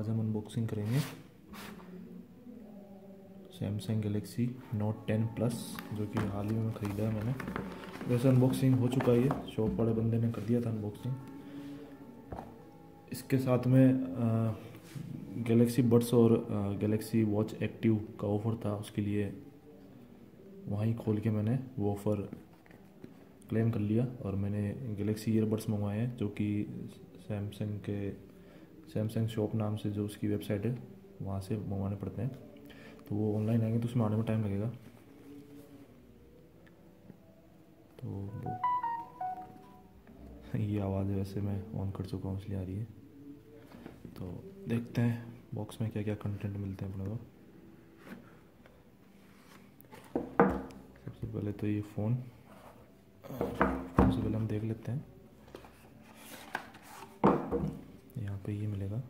आज हम अनबॉक्सिंग करेंगे सैमसंग गैलेक्सी नोट 10 प्लस जो कि हाल ही में ख़रीदा है मैंने। वैसे अनबॉक्सिंग हो चुका है, शॉप वाले बंदे ने कर दिया था अनबॉक्सिंग। इसके साथ में गैलेक्सी बड्स और गैलेक्सी वॉच एक्टिव का ऑफ़र था, उसके लिए वहीं खोल के मैंने वो ऑफ़र क्लेम कर लिया और मैंने गैलेक्सी ईयरबड्स मंगवाए हैं जो कि सैमसंग शॉप नाम से जो उसकी वेबसाइट है वहाँ से मंगवाने पड़ते हैं। तो वो ऑनलाइन आएंगे तो उसमें आने में टाइम लगेगा। तो ये आवाज़ वैसे मैं ऑन कर चुका हूँ इसलिए आ रही है। तो देखते हैं बॉक्स में क्या क्या कंटेंट मिलते हैं अपने को। सबसे पहले तो ये फ़ोन से पहले हम देख लेते हैं। यहाँ पे ये मिलेगा,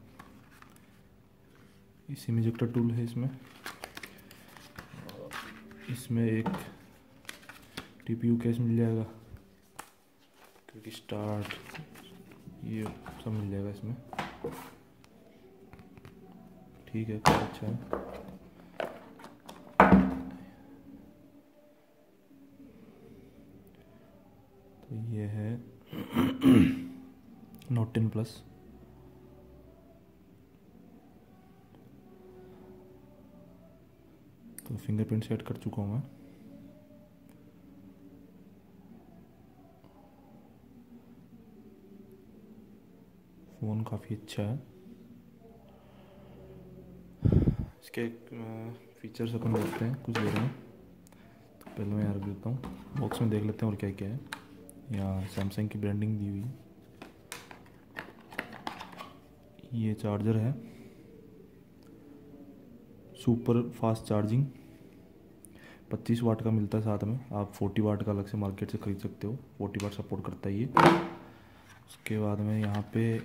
सिम इजेक्टर टूल है इसमें। इसमें एक टीपीयू केस मिल जाएगा, क्विक स्टार्ट, ये सब मिल जाएगा इसमें। ठीक है, काफ़ी अच्छा है। तो ये है नोट 10 प्लस। तो फिंगरप्रिंट सेट कर चुका हूँ मैं। फ़ोन काफ़ी अच्छा है। इसके फीचर्स अपन देखते हैं कुछ देर में। तो पहले मैं यहाँ रख देता हूँ, बॉक्स में देख लेते हैं और क्या क्या है। यहाँ सैमसंग की ब्रांडिंग दी हुई है। ये चार्जर है, सुपर फास्ट चार्जिंग 25 वाट का मिलता है। साथ में आप 40 वाट का अलग से मार्केट से ख़रीद सकते हो, 40 वाट सपोर्ट करता है ये। उसके बाद में यहाँ पे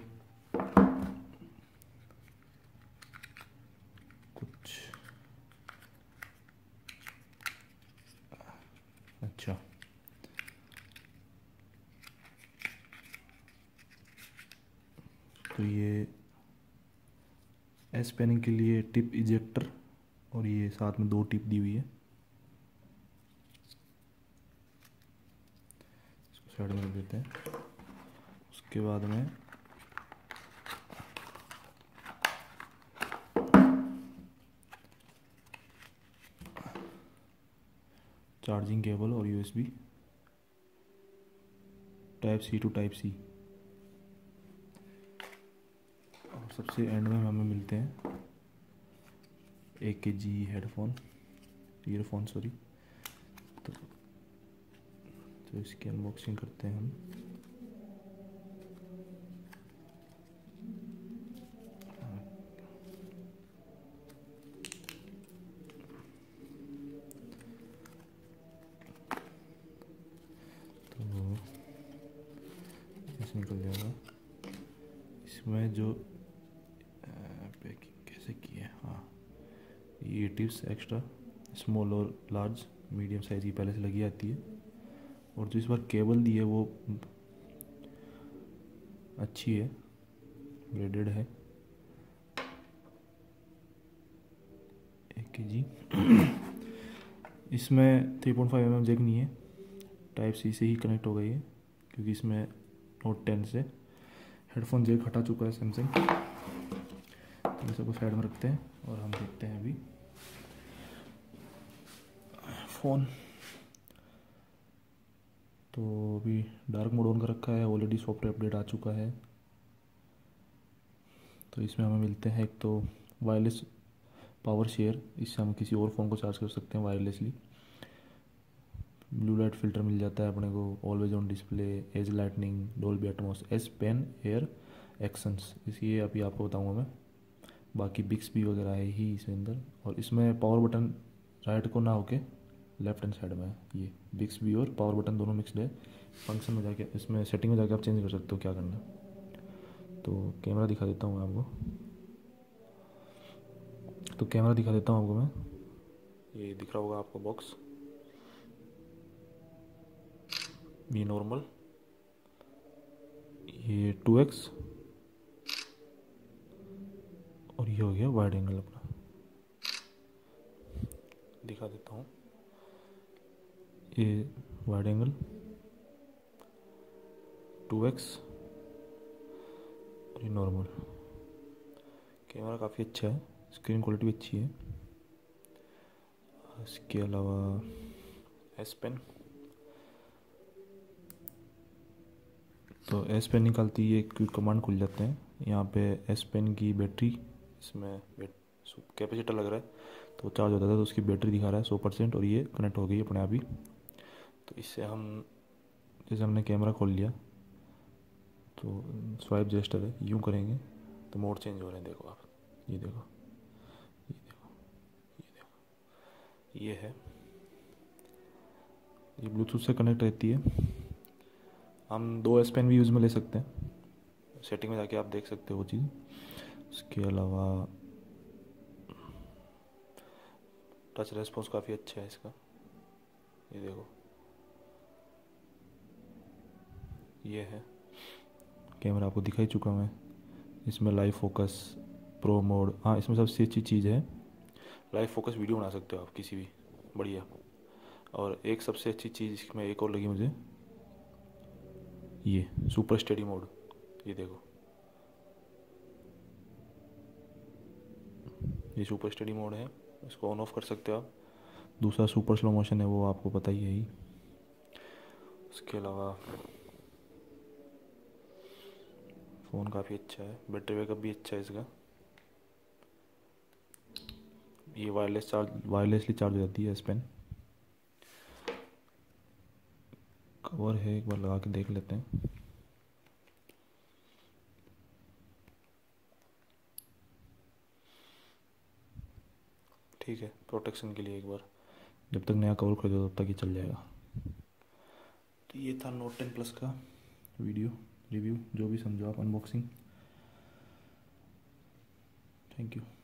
कुछ अच्छा तो ये एस पेन के लिए टिप इजेक्टर और ये साथ में दो टिप दी हुई है। इसको साइड में रख देते हैं। उसके बाद में चार्जिंग केबल और यूएसबी Type-C to Type-C। और सबसे एंड में हमें मिलते हैं 1 kg ईयरफोन सॉरी। तो इसकी अनबॉक्सिंग करते हैं हम। तो ऐसे निकल जाएगा। इसमें जो पैकिंग कैसे की है, हाँ ये टिप्स एक्स्ट्रा स्मॉल और लार्ज मीडियम साइज़ की पहले से लगी आती है। और जो इस बार केबल दी है वो अच्छी है, ग्रेडेड है। 1 kg। इसमें 3.5 mm जैक नहीं है, Type-C से ही कनेक्ट हो गई है क्योंकि इसमें नोट 10 से हेडफोन जैक हटा चुका है सैमसंग। तो सबको साइड में रखते हैं और हम देखते हैं अभी फ़ोन। तो अभी डार्क मोड ऑन कर रखा है, ऑलरेडी सॉफ्टवेयर अपडेट आ चुका है। तो इसमें हमें मिलते हैं एक तो वायरलेस पावर शेयर, इससे हम किसी और फ़ोन को चार्ज कर सकते हैं वायरलेसली। ब्लू लाइट फिल्टर मिल जाता है अपने को, always on display, edge lightning, Dolby Atmos, S pen, air actions, इसलिए अभी आपको बताऊंगा मैं। बाकी बिक्सबी वगैरह है ही इसके अंदर। और इसमें पावर बटन राइट को ना होके लेफ्ट हैंड साइड में है। ये बिक्सबी और पावर बटन दोनों मिक्सड है। फंक्शन में जाके, इसमें सेटिंग में जाके आप चेंज कर सकते हो क्या करना। तो कैमरा दिखा देता हूँ आपको। ये दिख रहा होगा आपको बॉक्स, ये नॉर्मल, ये 2x और ये हो गया वाइड एंगल अपना, दिखा देता हूँ ये वाइड एंगल 2x और ये नॉर्मल। कैमरा काफ़ी अच्छा है, स्क्रीन क्वालिटी भी अच्छी है। इसके अलावा एस पेन, तो एस पेन निकालती है क्विक कमांड खुल जाते हैं। यहाँ पे एस पेन की बैटरी, इसमें कैपेसिटर लग रहा है तो चार्ज होता था, तो उसकी बैटरी दिखा रहा है 100% और ये कनेक्ट हो गई अपने आप ही। तो इससे हम, जैसे हमने कैमरा खोल लिया तो स्वाइप जेस्टर है, यूँ करेंगे तो मोड चेंज हो रहे हैं। देखो आप, ये देखो, ये देखो, ये देखो, ये है, ये ब्लूटूथ से कनेक्ट रहती है। हम 2 एस पेन भी यूज़ में ले सकते हैं, सेटिंग में जाके आप देख सकते हो वो चीज़। इसके अलावा टच रेस्पॉन्स काफ़ी अच्छा है इसका, ये देखो, ये है कैमरा, आपको दिखा ही चुका मैं। इसमें लाइव फोकस, प्रो मोड, हाँ इसमें सबसे अच्छी चीज़ है लाइव फोकस, वीडियो बना सकते हो आप किसी भी, बढ़िया। और एक सबसे अच्छी चीज़ इसमें एक और लगी मुझे, ये सुपर स्टेडी मोड, ये देखो, ये सुपर स्टेडी मोड है, इसको ऑन ऑफ कर सकते हो आप। दूसरा सुपर स्लो मोशन है, वो आपको पता ही है ही। उसके अलावा फ़ोन काफ़ी अच्छा है, बैटरी बैकअप भी अच्छा है इसका। ये वायरलेसली चार्ज हो जाती है एस पेन। कवर है, एक बार लगा के देख लेते हैं। ठीक है, प्रोटेक्शन के लिए एक बार, जब तक नया कवर खरीदो तब तक ये चल जाएगा। तो ये था नोट 10 प्लस का वीडियो रिव्यू, जो भी समझो आप, अनबॉक्सिंग। Thank you.